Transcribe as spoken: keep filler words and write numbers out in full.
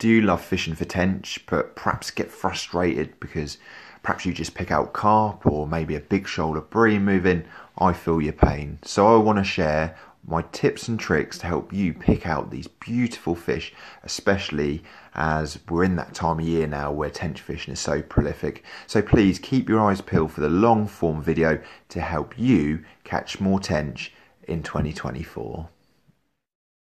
do love fishing for tench, but perhaps get frustrated because perhaps you just pick out carp or maybe a big shoulder bream moving, I feel your pain. So I want to share my tips and tricks to help you pick out these beautiful fish, especially as we're in that time of year now where tench fishing is so prolific. So please keep your eyes peeled for the long form video to help you catch more tench in twenty twenty-four.